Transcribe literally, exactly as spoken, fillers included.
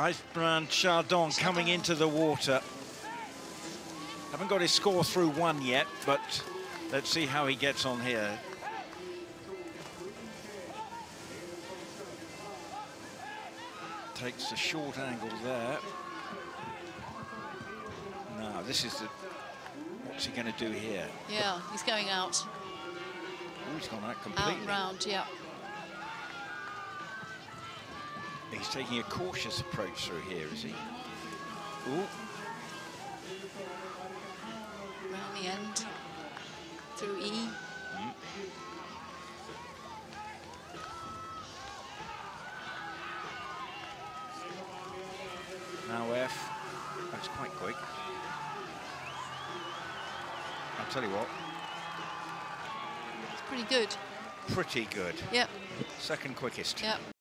Ijsbrand Chardon coming into the water. Haven't got his score through one yet, but let's see how he gets on here. Takes the short angle there. Now, this is the... What's he going to do here? Yeah, he's going out. Oh, he's gone out completely. Out round, yeah. He's taking a cautious approach through here, is he? Ooh. Round the end, through E. Mm. Now F. That's quite quick. I'll tell you what. It's pretty good. Pretty good. Yep. Second quickest. Yep.